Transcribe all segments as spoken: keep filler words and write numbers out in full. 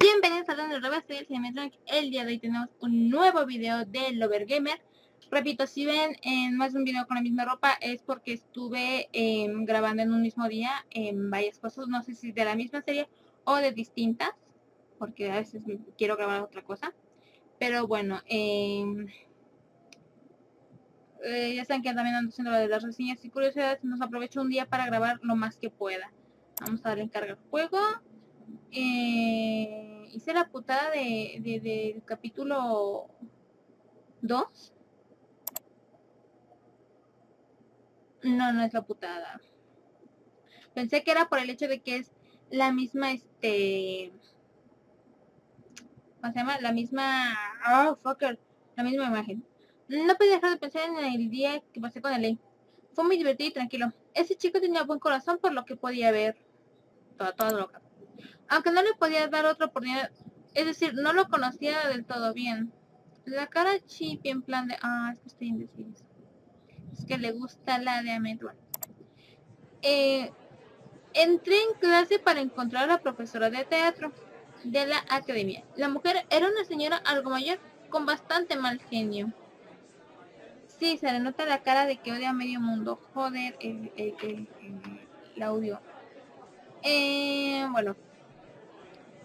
Bienvenidos a Donde Revés, soy el El día de hoy tenemos un nuevo video de Lover Gamer. Repito, si ven en más de un video con la misma ropa es porque estuve eh, grabando en un mismo día en varias cosas. No sé si de la misma serie o de distintas, porque a veces quiero grabar otra cosa. Pero bueno, eh, eh, ya saben que también ando haciendo lo de las reseñas y curiosidades. Nos aprovecho un día para grabar lo más que pueda. Vamos a darle en carga al juego. Eh, hice la putada de, de, de, del capítulo dos. No, no es la putada. Pensé que era por el hecho de que es la misma, este... ¿cómo se llama? La misma... Oh, fucker. La misma imagen. No podía dejar de pensar en el día que pasé con Elei. Fue muy divertido y tranquilo. Ese chico tenía buen corazón por lo que podía ver. Toda, toda loca. Aunque no le podía dar otra oportunidad, es decir, no lo conocía del todo bien. La cara chipi en plan de, ah, es que estoy indecisa. Es que le gusta la de Ametual. Eh, entré en clase para encontrar a la profesora de teatro de la academia. La mujer era una señora algo mayor, con bastante mal genio. Sí, se le nota la cara de que odia a medio mundo. Joder, el, el, el, el, el audio. Eh, bueno.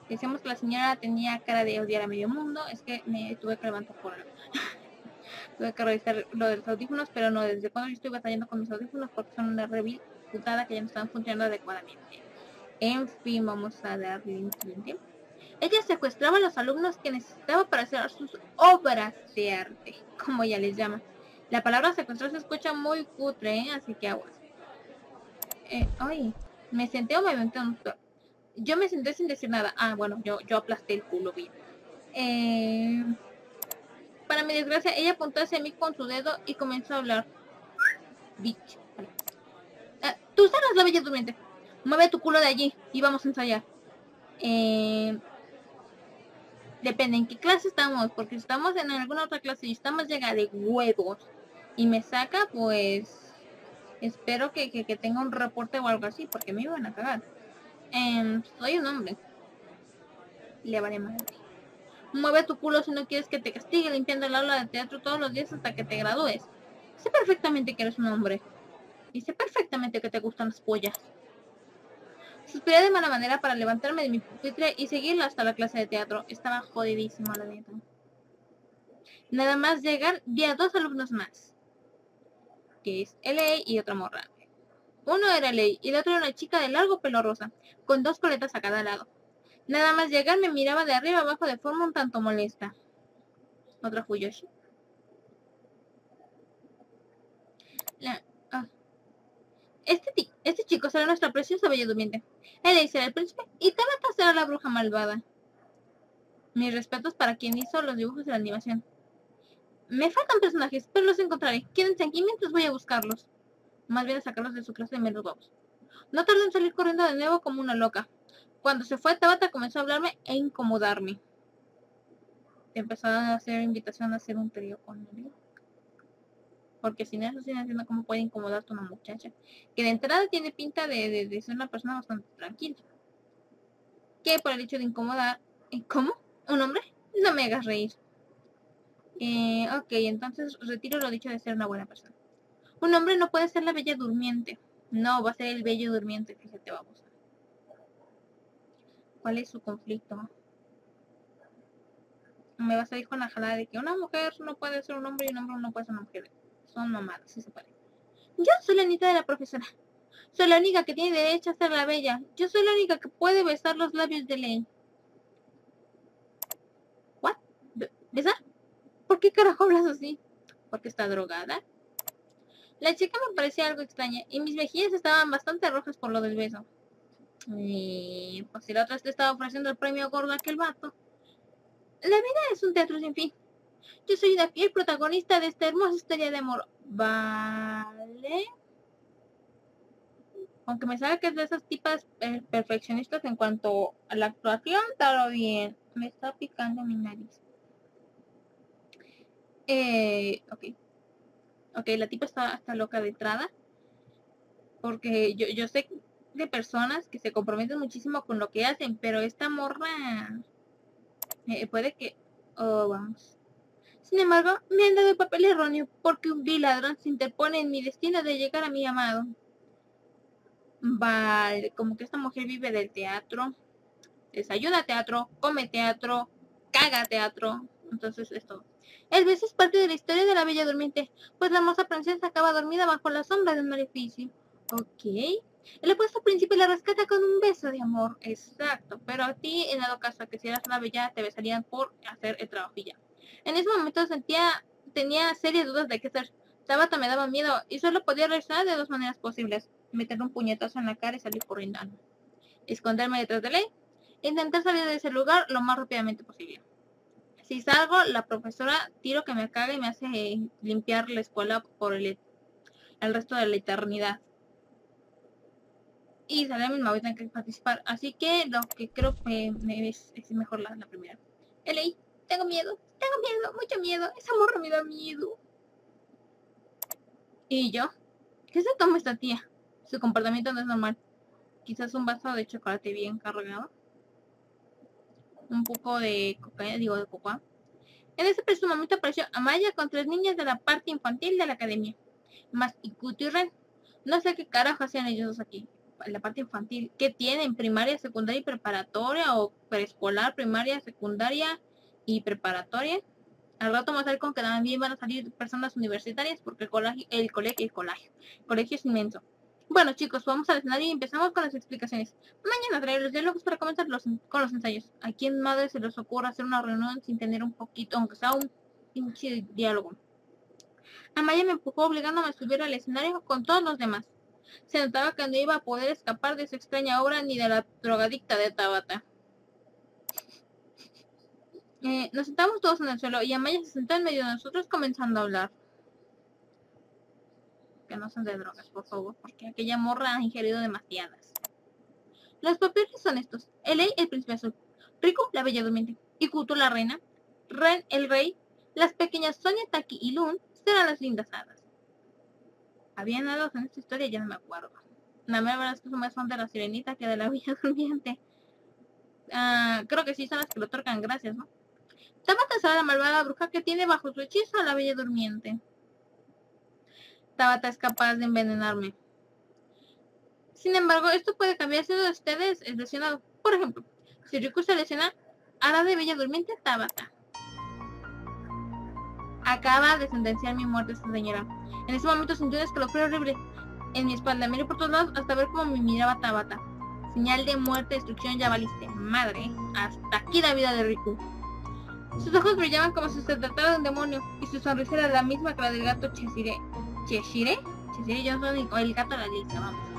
Decíamos que la señora tenía cara de odiar a medio mundo. Es que me tuve que levantar por algo. Tuve que revisar lo de los audífonos, pero no, desde cuando yo estoy batallando con mis audífonos porque son una rebil putada que ya no están funcionando adecuadamente. En fin, vamos a darle un cliente. Ella secuestraba a los alumnos que necesitaba para hacer sus obras de arte, como ya les llama. La palabra secuestrar se escucha muy cutre, ¿eh? Así que aguas. Eh, ay, me senté o me aventé un... Yo me senté sin decir nada. Ah, bueno, yo, yo aplasté el culo bien. Eh, para mi desgracia, ella apuntó hacia mí con su dedo y comenzó a hablar. Bitch. Vale. Ah, tú serás la bella durmiente. Mueve tu culo de allí y vamos a ensayar. Eh, depende en qué clase estamos, porque si estamos en alguna otra clase y estamos llega de huevos y me saca, pues espero que, que, que tenga un reporte o algo así, porque me iban a cagar. Eh, soy un hombre. Le vale madre. Mueve tu culo si no quieres que te castigue limpiando el aula de teatro todos los días hasta que te gradúes. Sé perfectamente que eres un hombre. Y sé perfectamente que te gustan las pollas. Suspiré de mala manera para levantarme de mi pupitre y seguirla hasta la clase de teatro. Estaba jodidísima la neta. Nada más llegar, vi a dos alumnos más. Que es Elei y otra morra. Uno era Elei y el otro era una chica de largo pelo rosa, con dos coletas a cada lado. Nada más llegar me miraba de arriba abajo de forma un tanto molesta. Otra Fuyoshi. La... Ah. Este, ti, este chico será nuestra preciosa bella durmiente. Elei será el príncipe y Tabata será la bruja malvada. Mis respetos para quien hizo los dibujos de la animación. Me faltan personajes, pero los encontraré. Quédense aquí mientras voy a buscarlos. Más bien a sacarlos de su clase de menos bobos. No tardé en salir corriendo de nuevo como una loca. Cuando se fue, Tabata comenzó a hablarme e incomodarme. Empezaron a hacer invitación a hacer un trío con él. Porque sin eso, sin haciendo cómo puede incomodarte una muchacha. Que de entrada tiene pinta de, de, de ser una persona bastante tranquila. Que por el hecho de incomodar... ¿Cómo? ¿Un hombre? No me hagas reír. Eh, ok, entonces retiro lo dicho de ser una buena persona. Un hombre no puede ser la bella durmiente. No, va a ser el bello durmiente, fíjate, vamos. ¿Cuál es su conflicto? Me vas a ir con la jalada de que una mujer no puede ser un hombre y un hombre no puede ser una mujer. Son mamadas, sí se puede. Yo soy la nieta de la profesora. Soy la única que tiene derecho a ser la bella. Yo soy la única que puede besar los labios de Elei. ¿What? ¿Besar? ¿Por qué carajo hablas así? ¿Porque está drogada? La chica me parecía algo extraña y mis mejillas estaban bastante rojas por lo del beso. Y pues si la otra te estaba ofreciendo el premio gordo a aquel vato. La vida es un teatro sin fin. Yo soy la fiel protagonista de esta hermosa historia de amor. Vale. Aunque me sabe que es de esas tipas eh, perfeccionistas en cuanto a la actuación, está bien. Me está picando mi nariz. Eh, ok. Ok, la tipa está hasta loca de entrada. Porque yo, yo sé... de personas que se comprometen muchísimo con lo que hacen, pero esta morra Eh, puede que... Oh, vamos. Sin embargo, me han dado el papel erróneo porque un vil ladrón se interpone en mi destino de llegar a mi amado. Vale, como que esta mujer vive del teatro. Desayuna teatro, come teatro, caga teatro. Entonces esto. El beso es parte de la historia de la Bella Durmiente, pues la hermosa princesa acaba dormida bajo la sombra de un maleficio. Ok. El opuesto príncipe la rescata con un beso de amor. Exacto. Pero a ti, en dado caso que si eras una bella, te besarían por hacer el trabajilla. En ese momento sentía, tenía serias dudas de qué hacer. Tabata me daba miedo y solo podía regresar de dos maneras posibles. Meterle un puñetazo en la cara y salir corriendo. Esconderme detrás de Elei. Intentar salir de ese lugar lo más rápidamente posible. Si salgo, la profesora tiro que me caga y me hace eh, limpiar la escuela por el, el resto de la eternidad. Y sale misma, voy a tener que participar. Así que lo que creo que me es, es mejor la, la primera. Elei, tengo miedo, tengo miedo, mucho miedo. Esa morra me da miedo. ¿Y yo? ¿Qué se toma esta tía? Su comportamiento no es normal. Quizás un vaso de chocolate bien cargado. Un poco de cocaína, digo de coca. En ese preciso momento apareció Amaya con tres niñas de la parte infantil de la academia. Más Ikuto y Ren. No sé qué carajo hacían ellos dos aquí. La parte infantil. ¿Qué tienen? ¿Primaria, secundaria y preparatoria? ¿O preescolar, primaria, secundaria y preparatoria? Al rato más con que también van a salir personas universitarias porque el colegio, el colegio, el colegio, el colegio es inmenso. Bueno chicos, vamos al escenario y empezamos con las explicaciones. Mañana traeré los diálogos para comenzar los, con los ensayos. ¿A quién madre se les ocurre hacer una reunión sin tener un poquito, aunque sea un pinche diálogo? Amaya me empujó obligándome a subir al escenario con todos los demás. Se notaba que no iba a poder escapar de su extraña obra ni de la drogadicta de Tabata. Eh, nos sentamos todos en el suelo y Amaya se sentó en medio de nosotros comenzando a hablar. Que no son de drogas, por favor, porque aquella morra ha ingerido demasiadas. Los papeles son estos: Elei, el príncipe azul; Riku, la bella durmiente; Ikuto, la reina; Ren, el rey; las pequeñas Sonia, Taki y Lun serán las lindas hadas. Habían hadas en esta historia, ya no me acuerdo. La verdad es que son más son de la sirenita que de la bella durmiente. Uh, creo que sí son las que le otorgan gracias, ¿no? Tabata será la malvada bruja que tiene bajo su hechizo a la bella durmiente. Tabata es capaz de envenenarme. Sin embargo, esto puede cambiar si uno de ustedes es lesionado. Por ejemplo, si Riku se lesiona, hará de bella durmiente Tabata. Acaba de sentenciar mi muerte esta señora. En ese momento sentí un escalofrío horrible en mi espalda. Miré por todos lados hasta ver cómo me miraba Tabata. Señal de muerte, destrucción, ya valiste. Madre, hasta aquí la vida de Riku. Sus ojos brillaban como si se tratara de un demonio y su sonrisa era la misma que la del gato Cheshire. Cheshire, Cheshire yo no sé ni, o el gato de la lista, vamos,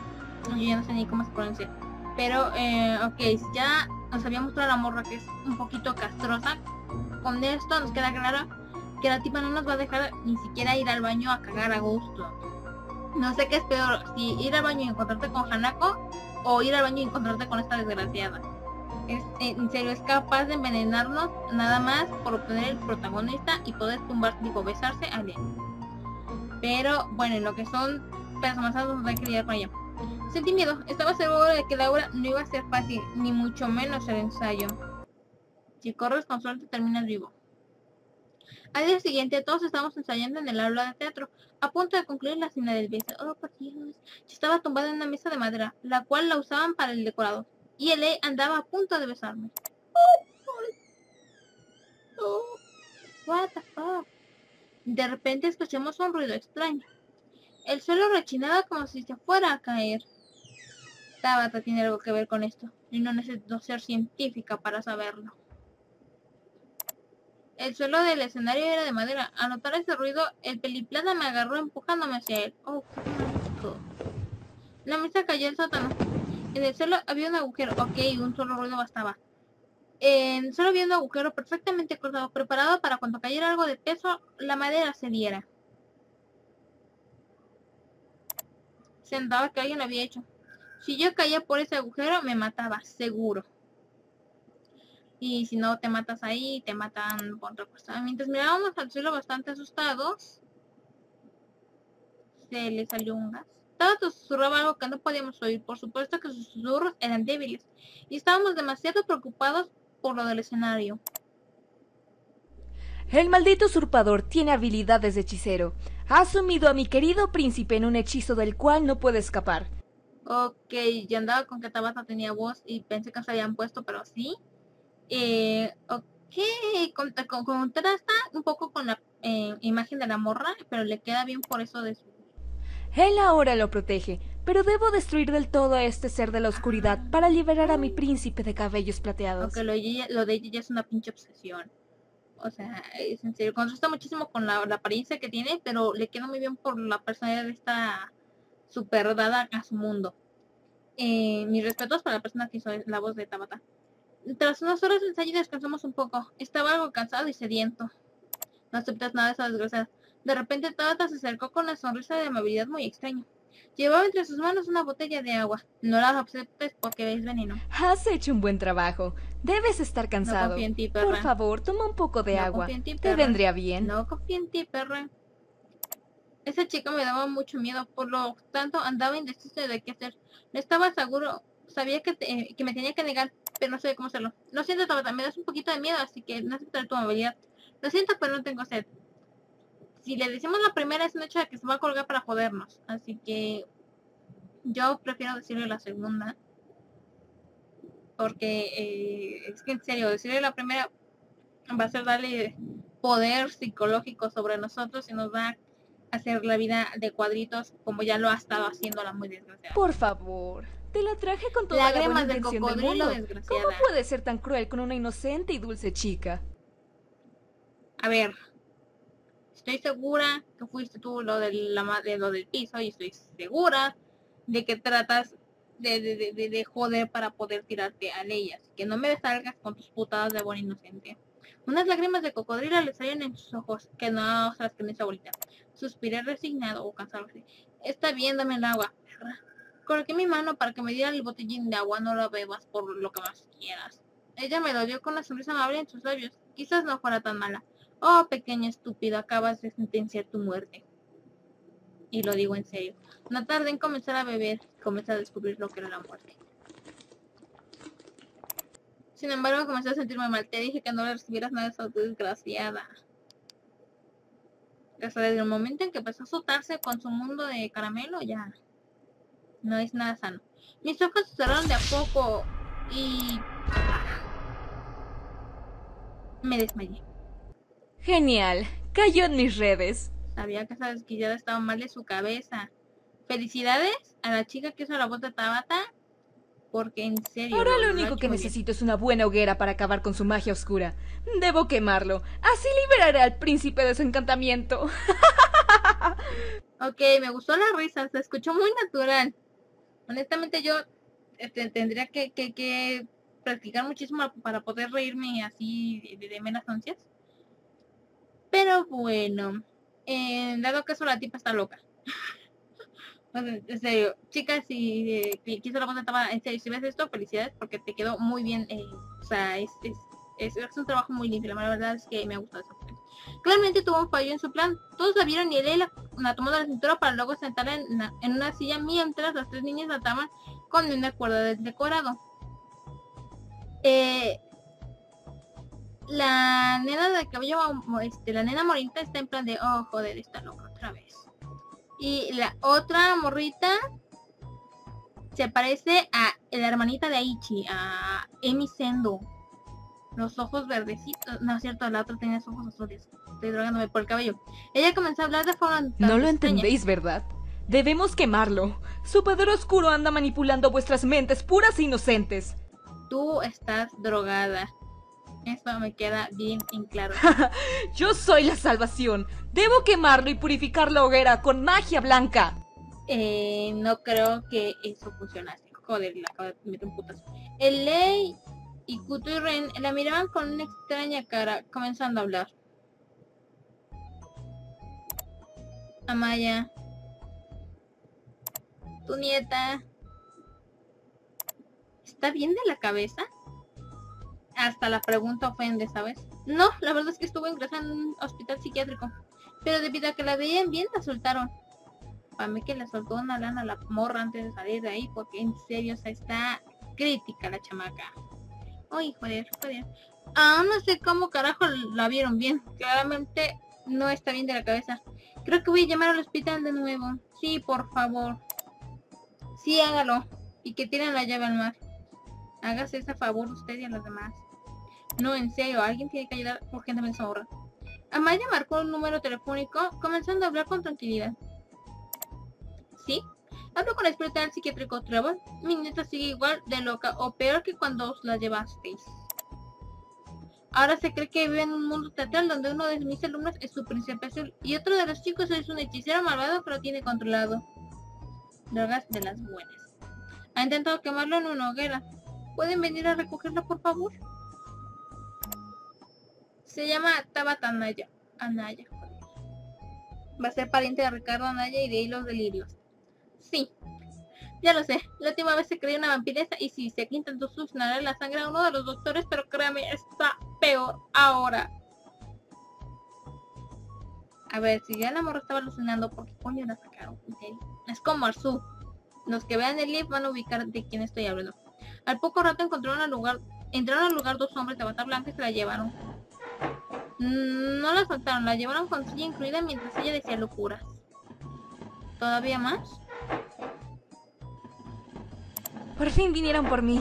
yo ya no sé ni cómo se pronuncia, pero eh, ok, ya nos había mostrado la morra que es un poquito castrosa. Con esto nos queda claro que la tipa no nos va a dejar ni siquiera ir al baño a cagar a gusto. No sé qué es peor, si ir al baño y encontrarte con Hanako o ir al baño y encontrarte con esta desgraciada. Es, en serio, es capaz de envenenarnos nada más por obtener el protagonista y poder tumbar, digo, besarse a él. Pero bueno, en lo que son personas adultas hay que lidiar con ella. Sentí miedo, estaba seguro de que la obra no iba a ser fácil, ni mucho menos el ensayo. Si corres con suerte terminas vivo. Al día siguiente todos estábamos ensayando en el aula de teatro, a punto de concluir la escena del beso. Oh por Dios, yo estaba tumbada en una mesa de madera, la cual la usaban para el decorado, y Elei andaba a punto de besarme. Oh, oh, oh. What the fuck? De repente escuchamos un ruido extraño. El suelo rechinaba como si se fuera a caer. Tabata tiene algo que ver con esto, y no necesito ser científica para saberlo. El suelo del escenario era de madera. Al notar ese ruido, el peliplata me agarró empujándome hacia él. Oh, la mesa cayó al sótano. En el suelo había un agujero. Ok, un solo ruido bastaba. Eh, solo había un agujero perfectamente cortado, preparado para cuando cayera algo de peso, la madera se diera. Se notaba que alguien lo había hecho. Si yo caía por ese agujero, me mataba, seguro. Y si no te matas ahí, te matan por otra cosa. Mientras mirábamos al suelo bastante asustados, se le salió un gas. Tabata susurraba algo que no podíamos oír. Por supuesto que sus susurros eran débiles, y estábamos demasiado preocupados por lo del escenario. El maldito usurpador tiene habilidades de hechicero. Ha sumido a mi querido príncipe en un hechizo del cual no puede escapar. Ok, yo andaba con que Tabata tenía voz y pensé que se habían puesto, pero sí. Eh, ok, contrasta con, con, un poco con la eh, imagen de la morra, pero le queda bien por eso de su... Él ahora lo protege, pero debo destruir del todo a este ser de la oscuridad ah. para liberar a mi príncipe de cabellos plateados. Ok, lo de ella, lo de ella ya es una pinche obsesión. O sea, es en serio, contrasta muchísimo con la, la apariencia que tiene, pero le queda muy bien por la personalidad de esta... super dada a su mundo. Eh, mis respetos para la persona que hizo la voz de Tabata. Tras unas horas de ensayo descansamos un poco. Estaba algo cansado y sediento. No aceptas nada de esa desgracia. De repente Tabata se acercó con una sonrisa de amabilidad muy extraña. Llevaba entre sus manos una botella de agua. No la aceptes porque veis veneno. Has hecho un buen trabajo. Debes estar cansado. No confío en ti, perra. Por favor, toma un poco de no agua. Confío en ti, perra. Te vendría bien. No confío en ti, perra. Esa chica me daba mucho miedo, por lo tanto andaba indeciso de qué hacer. No estaba seguro, sabía que, te, eh, que me tenía que negar, pero no sabía cómo hacerlo. Lo siento, Tabata, me das un poquito de miedo, así que no aceptaré tu amabilidad. Lo siento, pero no tengo sed. Si le decimos la primera, es una hecha que se va a colgar para jodernos, así que yo prefiero decirle la segunda. Porque eh, es que en serio, decirle la primera va a ser darle poder psicológico sobre nosotros y nos va a hacer la vida de cuadritos como ya lo ha estado haciendo la muy desgraciada. Por favor, te la traje con toda la buena intención del mundo. ¿Cómo puede ser tan cruel con una inocente y dulce chica? A ver, estoy segura que fuiste tú lo, de la, de lo del piso y estoy segura de que tratas de, de, de, de joder para poder tirarte a ellas. Que no me salgas con tus putadas de buena inocente. Unas lágrimas de cocodrilo le salieron en sus ojos, que no se las tiene su abuelita. Suspiré resignado o cansado. Está bien, dame el agua. Coloqué mi mano para que me diera el botellín de agua. No lo bebas por lo que más quieras. Ella me lo dio con una sonrisa amable en sus labios. Quizás no fuera tan mala. Oh, pequeña estúpida, acabas de sentenciar tu muerte. Y lo digo en serio. No tardé en comenzar a beber. Comencé a descubrir lo que era la muerte. Sin embargo, comencé a sentirme mal. Te dije que no le recibieras nada de esa desgraciada. Desde el momento en que empezó a azotarse con su mundo de caramelo, ya no es nada sano. Mis ojos se cerraron de a poco y... me desmayé. Genial. Cayó en mis redes. Sabía que esa desquillada estaba mal de su cabeza. Felicidades a la chica que hizo la voz de Tabata. Porque en serio... Ahora lo único que necesito es una buena hoguera para acabar con su magia oscura. Debo quemarlo. Así liberaré al príncipe de su encantamiento. Ok, me gustó la risa. Se escuchó muy natural. Honestamente yo este, tendría que, que, que practicar muchísimo para poder reírme así de, de menos ansias. Pero bueno. Eh, dado caso, la tipa está loca. En serio, chicas, si eh, quiso la voz de Tabata, en serio, si ves esto, felicidades porque te quedó muy bien, eh, o sea, es, es, es, es un trabajo muy limpio, la verdad es que me ha gustado esa opción. Claramente tuvo un fallo en su plan, todos la vieron y Elei la, la tomó de la cintura para luego sentarla en, en una silla mientras las tres niñas la ataban con una cuerda de decorado. Eh, la nena de cabello, este, la nena morinta está en plan de, oh joder, está loca otra vez. Y la otra morrita se parece a la hermanita de Aichi, a Emi Sendou. Los ojos verdecitos. No es cierto, la otra tenía los ojos azules. Estoy drogándome por el cabello. Ella comenzó a hablar de forma tan No lo extraña. Entendéis, ¿verdad? Debemos quemarlo. Su poder oscuro anda manipulando vuestras mentes puras e inocentes. Tú estás drogada. Esto me queda bien en claro. Yo soy la salvación. Debo quemarlo y purificar la hoguera con magia blanca. Eh, no creo que eso funcionase. Joder, le acabo de meter un putazo. Elei y Kuto y Ren la miraban con una extraña cara, comenzando a hablar. Amaya. Tu nieta. ¿Está bien de la cabeza? Hasta la pregunta ofende, ¿sabes? No, la verdad es que estuvo ingresando en un hospital psiquiátrico. Pero debido a que la veían bien, la soltaron. Para mí que le soltó una lana a la morra antes de salir de ahí. Porque en serio, o sea, está crítica la chamaca. Uy, joder, joder. aún no sé cómo carajo la vieron bien. Claramente no está bien de la cabeza. Creo que voy a llamar al hospital de nuevo. Sí, por favor. Sí, hágalo. Y que tiren la llave al mar. Hágase ese favor usted y a los demás. No, en serio, alguien tiene que ayudar urgentemente a ahorrar. Amaya marcó un número telefónico, comenzando a hablar con tranquilidad. ¿Sí? Hablo con el experto del psiquiátrico Trevor. Mi nieta sigue igual de loca o peor que cuando os la llevasteis. Ahora se cree que vive en un mundo teatral donde uno de mis alumnos es su príncipe azul y otro de los chicos es un hechicero malvado que lo tiene controlado. Drogas de las buenas. Ha intentado quemarlo en una hoguera. ¿Pueden venir a recogerlo, por favor? Se llama Tabata Anaya. Anaya. Va a ser pariente de Ricardo Anaya y de ahí los delirios. Sí, ya lo sé. La última vez se creyó una vampiresa y sí, sé que intentó succionar la sangre a uno de los doctores, pero créame, está peor ahora. A ver, si ya la morra estaba alucinando, ¿por qué coño la sacaron? ¿Okay? Es como al sur. Los que vean el live van a ubicar de quién estoy hablando. Al poco rato encontraron al lugar, entraron al lugar dos hombres de bata blanca y se la llevaron. No la soltaron, la llevaron con silla incluida mientras ella decía locuras. ¿Todavía más? Por fin vinieron por mí.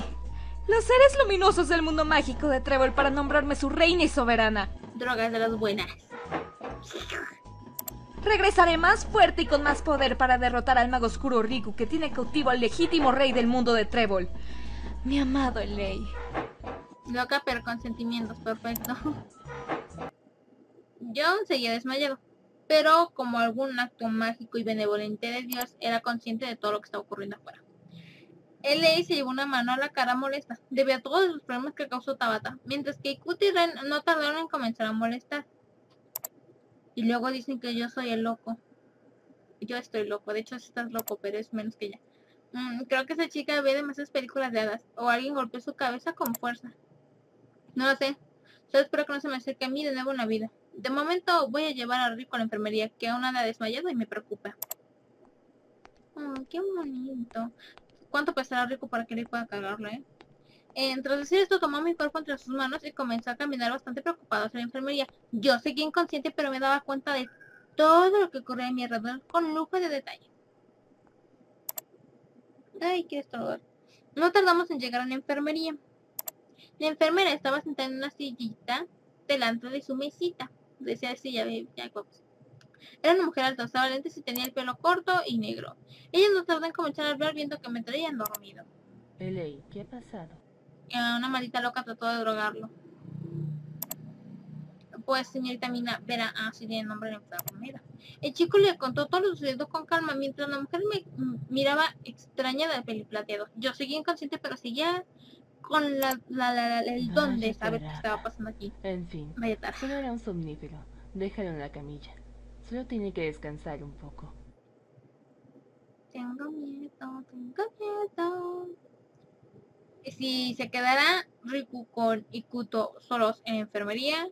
Los seres luminosos del mundo mágico de Trevor para nombrarme su reina y soberana. Drogas de las buenas. Regresaré más fuerte y con más poder para derrotar al mago oscuro Riku que tiene cautivo al legítimo rey del mundo de Trevor. Mi amado Elei. Loca pero con sentimientos, perfecto. Yo seguía desmayado, pero como algún acto mágico y benevolente de Dios era consciente de todo lo que estaba ocurriendo afuera. Elei se llevó una mano a la cara molesta, debido a todos los problemas que causó Tabata, mientras que Ikuti y Ren no tardaron en comenzar a molestar. Y luego dicen que yo soy el loco. Yo estoy loco, de hecho estás loco, pero es menos que ella. Mm, creo que esa chica ve demasiadas películas de hadas, o alguien golpeó su cabeza con fuerza. No lo sé, solo espero que no se me acerque a mí de nuevo en la vida. De momento voy a llevar a Rico a la enfermería, que aún anda desmayado y me preocupa. Oh, qué bonito. ¿Cuánto pesará Rico para que le pueda cargarlo, eh? eh? Tras decir esto, tomó mi cuerpo entre sus manos y comenzó a caminar bastante preocupado hacia la enfermería. Yo seguía inconsciente, pero me daba cuenta de todo lo que ocurría en mi alrededor con lujo de detalle. Ay, qué estrogor. No tardamos en llegar a la enfermería. La enfermera estaba sentada en una sillita delante de su mesita. Decía así, ya ve, ya guapos. Era una mujer alta, usaba lentes y tenía el pelo corto y negro. Ellos no tardan en comenzar a hablar viendo que me traían dormido. Elei, ¿qué ha pasado? Eh, una maldita loca trató de drogarlo. Pues señorita Mina, verá, así tiene nombre de enfermera. El chico le contó todo lo sucedido con calma, mientras la mujer me miraba extrañada del peliplateado. Yo seguía inconsciente, pero seguía con la, la, la, la, el don de saber qué estaba pasando aquí. En fin, vaya tarde. Solo era un somnífero. Déjalo en la camilla. Solo tiene que descansar un poco. Tengo miedo, tengo miedo. Si se quedara Riku con Ikuto solos en enfermería,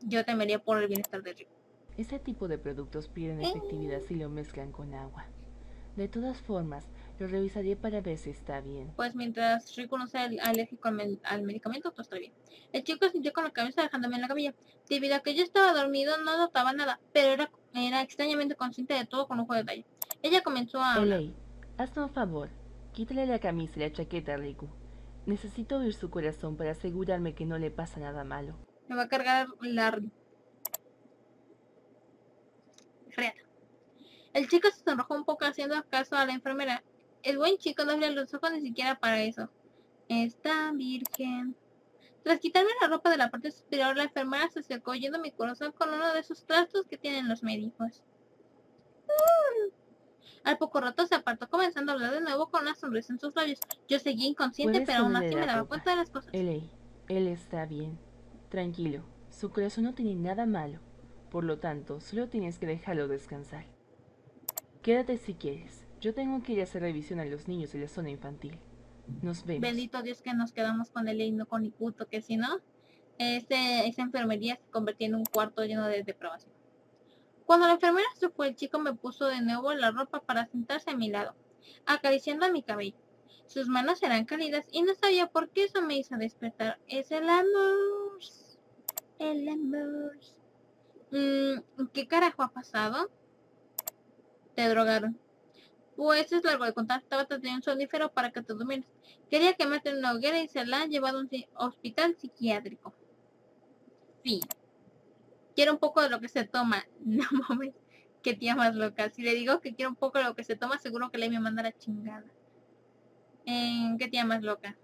yo temería por el bienestar de Riku. Ese tipo de productos pierden efectividad si lo mezclan con agua. De todas formas, lo revisaré para ver si está bien. Pues mientras Riku no sea alérgico al, al medicamento, todo está bien. El chico sintió con la cabeza dejándome en la camilla. Debido a que yo estaba dormido, no notaba nada, pero era, era extrañamente consciente de todo con un juego de detalle. Ella comenzó a... Elei, hazme un favor. Quítale la camisa y la chaqueta a Riku. Necesito oír su corazón para asegurarme que no le pasa nada malo. Me va a cargar la... Real. El chico se sonrojó un poco haciendo caso a la enfermera. El buen chico no abrió los ojos ni siquiera para eso. Está virgen. Tras quitarme la ropa de la parte superior, la enfermera se acercó yendo mi corazón con uno de esos trastos que tienen los médicos. ¡Mmm! Al poco rato se apartó, comenzando a hablar de nuevo con una sonrisa en sus labios. Yo seguía inconsciente, pero aún así me daba cuenta de las cosas. Elei, él está bien. Tranquilo, su corazón no tiene nada malo. Por lo tanto, solo tienes que dejarlo descansar. Quédate si quieres. Yo tengo que ir a hacer revisión a los niños en la zona infantil. Nos vemos. Bendito Dios que nos quedamos con Elei, no con Ikuto, que si no, ese, esa enfermería se convertía en un cuarto lleno de depravación. Cuando la enfermera se fue, el chico me puso de nuevo la ropa para sentarse a mi lado, acariciando mi cabello. Sus manos eran cálidas y no sabía por qué eso me hizo despertar. Es el amor. El amor. Mm, ¿Qué carajo ha pasado? Te drogaron. Pues es largo de contar. Tabata tenía un sonífero para que te durmieras. Quería quemarte en una hoguera y se la han llevado a un hospital psiquiátrico. Fin. Quiero un poco de lo que se toma. No mames, qué tía más loca. Si le digo que quiero un poco de lo que se toma, seguro que le voy a mandar a chingada. Eh, qué tía más loca.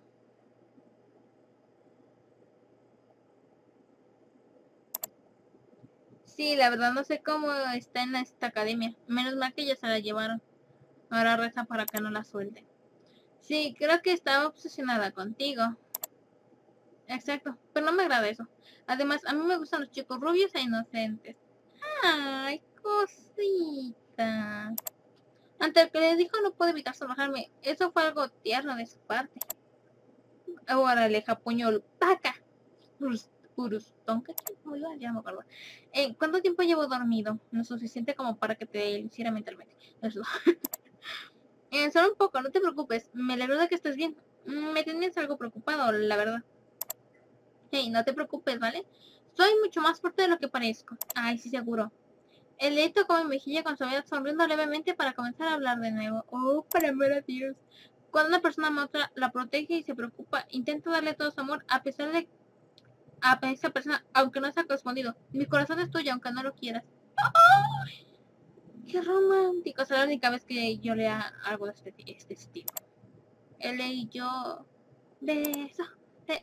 Sí, la verdad no sé cómo está en esta academia. Menos mal que ya se la llevaron. Ahora reza para que no la suelten. Sí, creo que estaba obsesionada contigo. Exacto, pero no me agrada eso. Además, a mí me gustan los chicos rubios e inocentes. ¡Ay, cosita! Ante el que le dijo no pude evitar sonrojarme. Eso fue algo tierno de su parte. Ahora le japuñó el paca. Urustonka, ya me acuerdo. Eh, ¿Cuánto tiempo llevo dormido? Lo suficiente como para que te hiciera mentalmente. Eso. Eh, solo un poco, no te preocupes. Me alegro de que estés bien. Me tenías algo preocupado, la verdad. Hey, no te preocupes, ¿vale? Soy mucho más fuerte de lo que parezco. Ay, sí, seguro. Elei tocó mi mejilla con suavidad, sonriendo levemente para comenzar a hablar de nuevo. Oh, para amor a Dios. Cuando una persona ama a otra, la protege y se preocupa. Intenta darle todo su amor a pesar de a esa persona, aunque no sea correspondido. Mi corazón es tuyo, aunque no lo quieras. ¡Oh! ¡Qué romántico! O sea, la única vez que yo lea algo de este, este estilo. Elei y yo... Beso. De...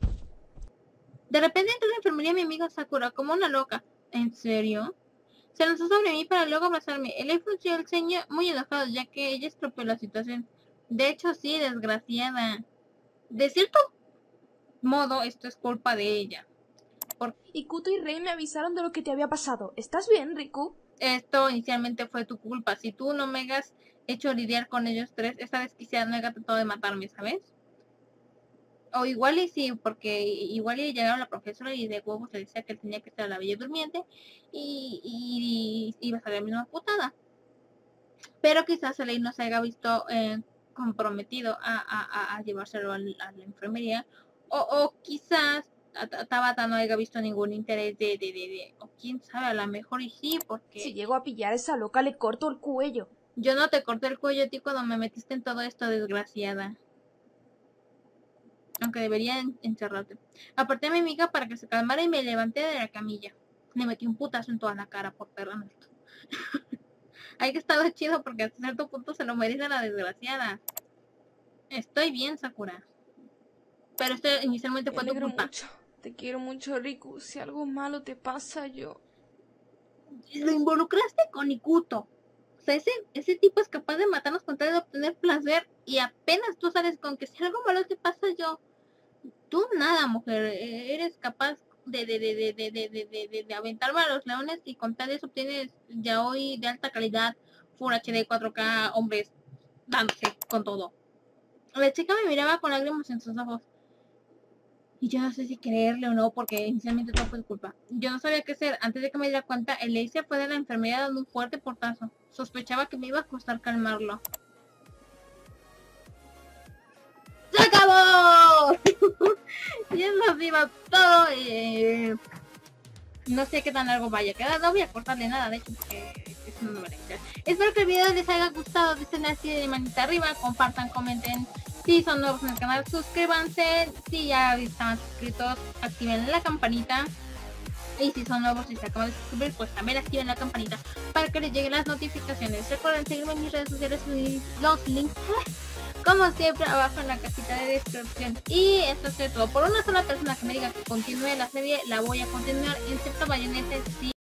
De repente entró en la enfermería mi amiga Sakura, como una loca. ¿En serio? Se lanzó sobre mí para luego abrazarme. Elei frunció el ceño muy enojado, ya que ella estropeó la situación. De hecho, sí, desgraciada. De cierto modo, esto es culpa de ella. Porque... Ikuto y Rei me avisaron de lo que te había pasado. ¿Estás bien, Riku? Esto inicialmente fue tu culpa. Si tú no me has hecho lidiar con ellos tres, esta desquiciada no ha tratado de matarme, ¿sabes? O igual y sí, porque igual y llegaron la profesora y de huevos le decía que tenía que estar a la bella durmiente y iba a salir la misma putada. Pero quizás Elei no se haya visto eh, comprometido a, a, a, a llevárselo a la, a la enfermería. O, o quizás a, a Tabata no haya visto ningún interés de, de, de, de... O quién sabe, a lo mejor y sí, porque... Si llego a pillar a esa loca le corto el cuello. Yo no te corté el cuello a ti cuando me metiste en todo esto, desgraciada. Aunque debería encerrarte. Aparté a mi amiga para que se calmara y me levanté de la camilla. Le metí un putazo en toda la cara por perro. Hay que estar chido porque hasta cierto punto se lo merece la desgraciada. Estoy bien, Sakura. Pero esto inicialmente fue tu culpa. Mucho. Te quiero mucho, Riku. Si algo malo te pasa, yo... Lo involucraste con Ikuto. O sea, ese, ese tipo es capaz de matarnos con tal de obtener placer y apenas tú sales con que si algo malo te pasa yo... Tú nada, mujer, eres capaz de, de, de, de, de, de, de, de, de aventarme a los leones y con tal de eso obtienes ya hoy de alta calidad, Full H D cuatro K, hombres, dándose con todo. La chica me miraba con lágrimas en sus ojos. Y yo no sé si creerle o no, porque inicialmente todo fue culpa. Yo no sabía qué hacer. Antes de que me diera cuenta, Elei se fue de la enfermedad dando un fuerte portazo. Sospechaba que me iba a costar calmarlo. ¡Se acabó! Y eso iba todo. Eh, no sé qué tan largo vaya a quedar. No voy a cortarle nada, de hecho, porque eso no me va a necesitar. Espero que el video les haya gustado. Dejen así de manita arriba, compartan, comenten. Si son nuevos en el canal, suscríbanse. Si ya están suscritos, activen la campanita. Y si son nuevos y se acaban de suscribir, pues también activen la campanita para que les lleguen las notificaciones. Recuerden seguirme en mis redes sociales y los links, como siempre, abajo en la cajita de descripción. Y esto es todo. Por una sola persona que me diga que continúe la serie, la voy a continuar, excepto Bayonetta.